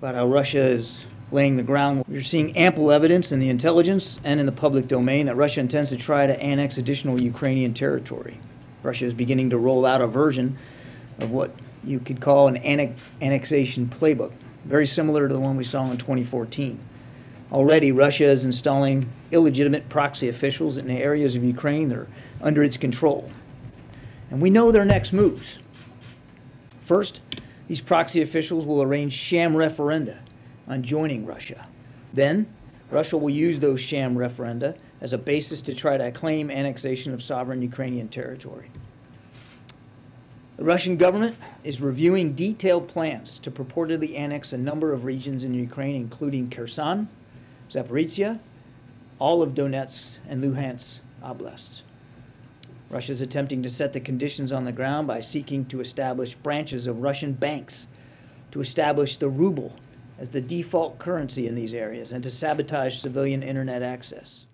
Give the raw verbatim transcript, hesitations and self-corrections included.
about how Russia is laying the ground. We're seeing ample evidence in the intelligence and in the public domain that Russia intends to try to annex additional Ukrainian territory. Russia is beginning to roll out a version of what you could call an annex annexation playbook, very similar to the one we saw in twenty fourteen. Already, Russia is installing illegitimate proxy officials in the areas of Ukraine that are under its control. And we know their next moves. First, these proxy officials will arrange sham referenda on joining Russia. Then, Russia will use those sham referenda as a basis to try to claim annexation of sovereign Ukrainian territory. The Russian government is reviewing detailed plans to purportedly annex a number of regions in Ukraine, including Kherson, Zaporizhia, all of Donetsk and Luhansk oblasts. Russia is attempting to set the conditions on the ground by seeking to establish branches of Russian banks, to establish the ruble as the default currency in these areas, and to sabotage civilian internet access.